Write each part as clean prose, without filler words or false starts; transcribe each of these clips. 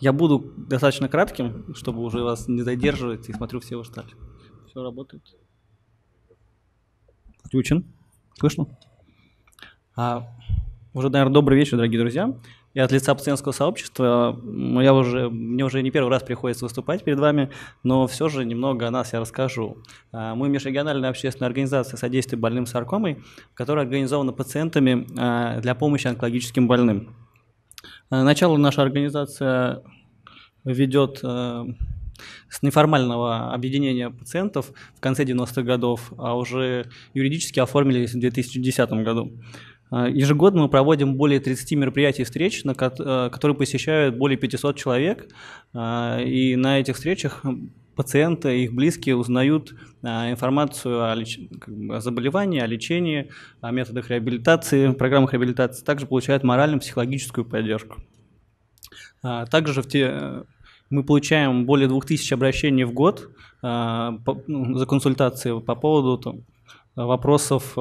Я буду достаточно кратким, чтобы уже вас не задерживать, и смотрю, все устали. Все работает. Включен. Слышно? Уже, наверное, добрый вечер, дорогие друзья. Я от лица пациентского сообщества, мне уже не первый раз приходится выступать перед вами, но все же немного о нас я расскажу. Мы межрегиональная общественная организация «Содействие больным с саркомой», которая организована пациентами для помощи онкологическим больным. Начало наша организация ведет с неформального объединения пациентов в конце 90-х годов, а уже юридически оформились в 2010 году. Ежегодно мы проводим более 30 мероприятий и встреч, которые посещают более 500 человек. И на этих встречах пациенты и их близкие узнают информацию о заболевании, о лечении, о методах реабилитации, программах реабилитации. Также получают морально-психологическую поддержку. Также мы получаем более 2000 обращений в год за консультации по поводу вопросов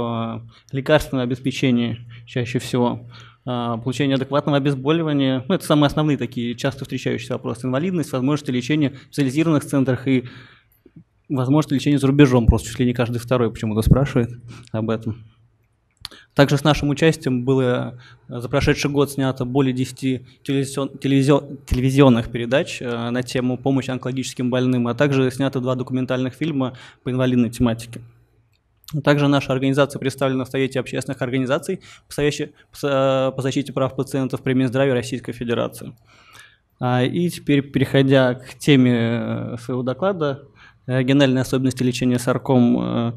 лекарственного обеспечения чаще всего, получения адекватного обезболивания. Ну, это самые основные такие часто встречающиеся вопросы. Инвалидность, возможности лечения в специализированных центрах и возможности лечения за рубежом. Просто чуть ли не каждый второй почему-то спрашивает об этом. Также с нашим участием было за прошедший год снято более 10 телевизионных передач на тему помощи онкологическим больным, а также снято 2 документальных фильма по инвалидной тематике. Также наша организация представлена в Совете общественных организаций по защите прав пациентов при Минздраве Российской Федерации. И теперь, переходя к теме своего доклада, региональные особенности лечения сарком,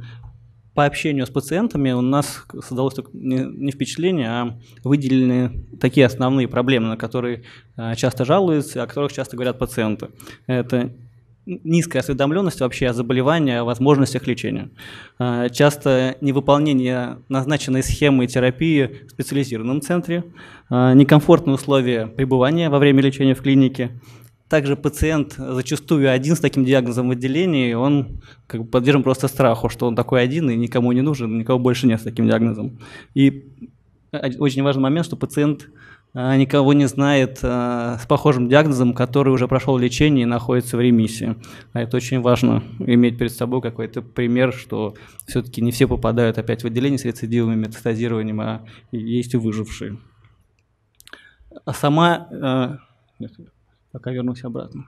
по общению с пациентами у нас создалось не впечатление, а выделены такие основные проблемы, на которые часто жалуются, о которых часто говорят пациенты. Это низкая осведомленность вообще о заболевании, о возможностях лечения. Часто невыполнение назначенной схемы терапии в специализированном центре, некомфортные условия пребывания во время лечения в клинике. Также пациент зачастую один с таким диагнозом в отделении, он как бы подвержен просто страху, что он такой один и никому не нужен, никого больше нет с таким диагнозом. И очень важный момент, что пациент никого не знает с похожим диагнозом, который уже прошел лечение и находится в ремиссии. А это очень важно, иметь перед собой какой-то пример, что все-таки не все попадают опять в отделение с рецидивами, метастазированием, а есть и выжившие. А сама... Пока вернусь обратно.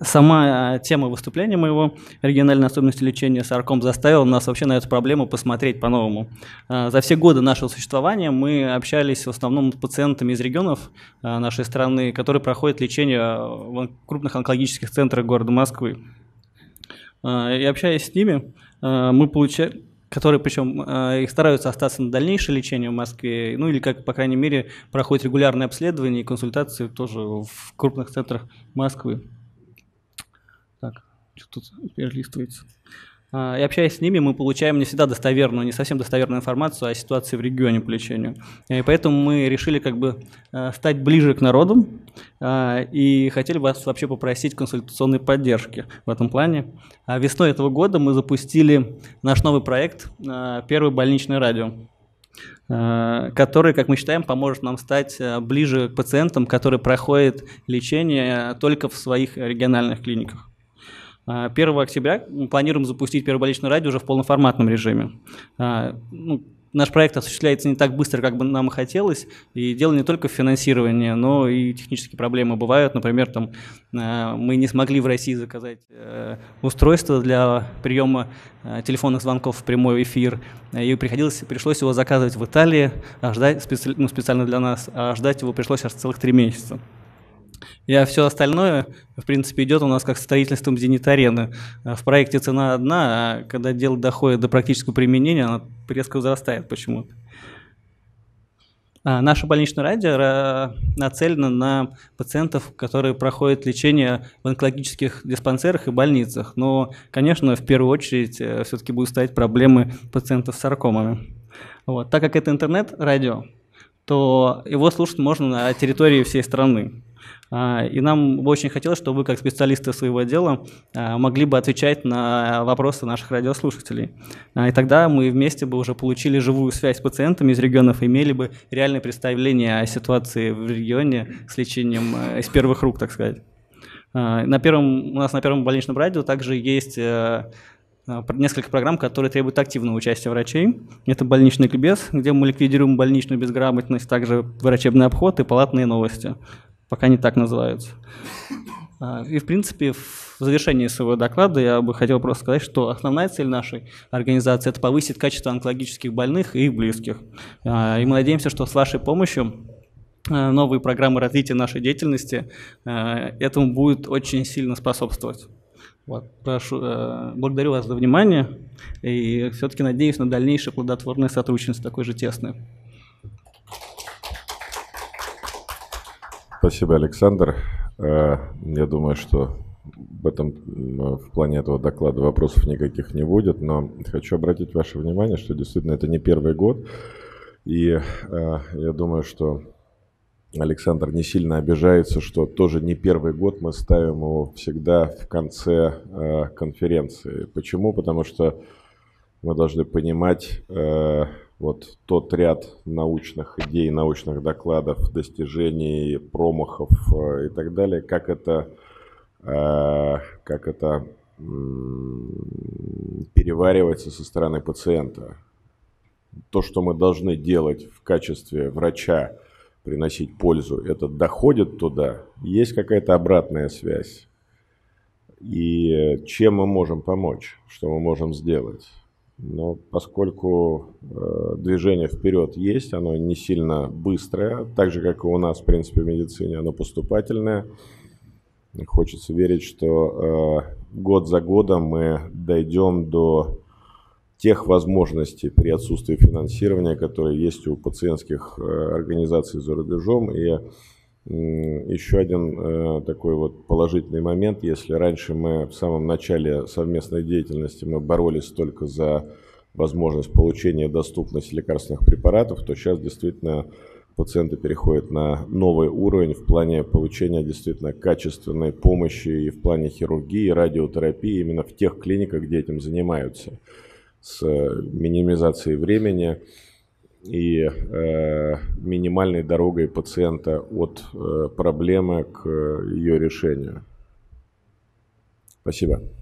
Сама тема выступления моего «Региональные особенности лечения сарком» заставила нас вообще на эту проблему посмотреть по-новому. За все годы нашего существования мы общались в основном с пациентами из регионов нашей страны, которые проходят лечение в крупных онкологических центрах города Москвы. И общаясь с ними, мы получали... которые, причем, их стараются остаться на дальнейшее лечение в Москве, ну или, как по крайней мере, проходят регулярные обследования и консультации тоже в крупных центрах Москвы. Так, что тут перелистывается. И общаясь с ними, мы получаем не всегда достоверную, не совсем достоверную информацию о ситуации в регионе по лечению. И поэтому мы решили как бы стать ближе к народу и хотели вас вообще попросить консультационной поддержки в этом плане. Весной этого года мы запустили наш новый проект «Первый больничный радио», который, как мы считаем, поможет нам стать ближе к пациентам, которые проходят лечение только в своих региональных клиниках. 1 октября мы планируем запустить «Первый больничный радио» уже в полноформатном режиме. Наш проект осуществляется не так быстро, как бы нам и хотелось, и дело не только в финансировании, но и технические проблемы бывают. Например, там, мы не смогли в России заказать устройство для приема телефонных звонков в прямой эфир, и пришлось его заказывать в Италии, специально для нас, а ждать его пришлось аж целых 3 месяца. И все остальное, в принципе, идет у нас как строительством «Зенит-арены». В проекте цена одна, а когда дело доходит до практического применения, она резко возрастает почему-то. Наше больничное радио нацелено на пациентов, которые проходят лечение в онкологических диспансерах и больницах. Но, конечно, в первую очередь все-таки будут стоять проблемы пациентов с саркомами. Вот. Так как это интернет-радио, то его слушать можно на территории всей страны. И нам бы очень хотелось, чтобы вы, как специалисты своего дела, могли бы отвечать на вопросы наших радиослушателей. И тогда мы вместе бы уже получили живую связь с пациентами из регионов, имели бы реальное представление о ситуации в регионе с лечением из первых рук, так сказать. У нас на Первом больничном радио также есть несколько программ, которые требуют активного участия врачей. Это больничный ликбез, где мы ликвидируем больничную безграмотность, также врачебный обход и палатные новости. Пока не так называются. И, в принципе, в завершении своего доклада я бы хотел просто сказать, что основная цель нашей организации – это повысить качество онкологических больных и их близких. И мы надеемся, что с вашей помощью новые программы развития нашей деятельности этому будут очень сильно способствовать. Вот. Благодарю вас за внимание и все-таки надеюсь на дальнейшее плодотворное сотрудничество, такое же тесное. Спасибо, Александр. Я думаю, что в плане этого доклада вопросов никаких не будет, но хочу обратить ваше внимание, что действительно это не первый год, и я думаю, что Александр не сильно обижается, что тоже не первый год, мы ставим его всегда в конце конференции. Почему? Потому что мы должны понимать вот тот ряд научных идей, научных докладов, достижений, промахов и так далее, как это переваривается со стороны пациента. То, что мы должны делать в качестве врача, приносить пользу, это доходит туда, есть какая-то обратная связь. И чем мы можем помочь, что мы можем сделать. Но поскольку движение вперед есть, оно не сильно быстрое, так же, как и у нас, в принципе, в медицине, оно поступательное. Хочется верить, что год за годом мы дойдем до тех возможностей при отсутствии финансирования, которые есть у пациентских организаций за рубежом. И еще один такой вот положительный момент. Если раньше мы в самом начале совместной деятельности мы боролись только за возможность получения и доступность лекарственных препаратов, то сейчас действительно пациенты переходят на новый уровень в плане получения действительно качественной помощи и в плане хирургии, радиотерапии именно в тех клиниках, где этим занимаются, с минимизацией времени и минимальной дорогой пациента от проблемы к ее решению. Спасибо.